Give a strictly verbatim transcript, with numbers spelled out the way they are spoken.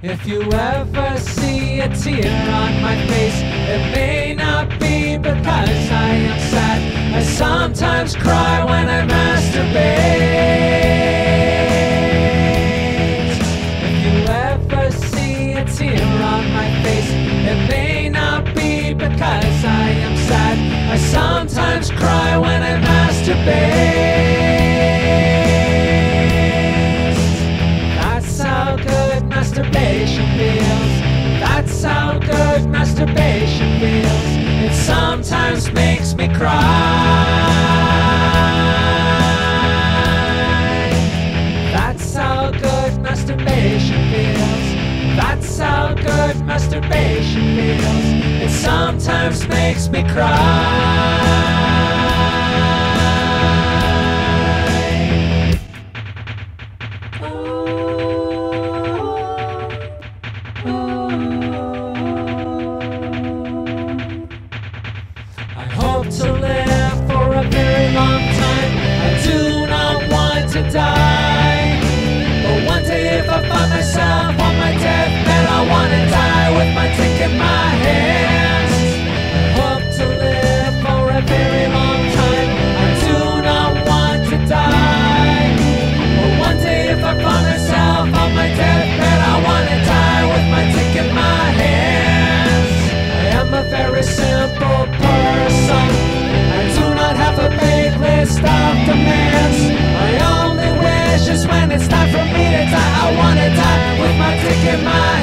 If you ever see a tear on my face, it may not be because I am sad. I sometimes cry when I masturbate. If you ever see a tear on my face, it may not be because I am sad. I sometimes cry when I masturbate. Masturbation feels. That's how good masturbation feels. It sometimes makes me cry. That's how good masturbation feels. That's how good masturbation feels. It sometimes makes me cry. To live for a very long time. I do not want to die. But one day if I find myself on my deathbed, I want to die with my dick in my hands. I hope to live for a very long time. I do not want to die. But one day if I find myself on my deathbed, I want to die with my dick in my hands. I am a very simple person. Stop demands. My only wish is when it's time for me to die, I wanna die with my dick in my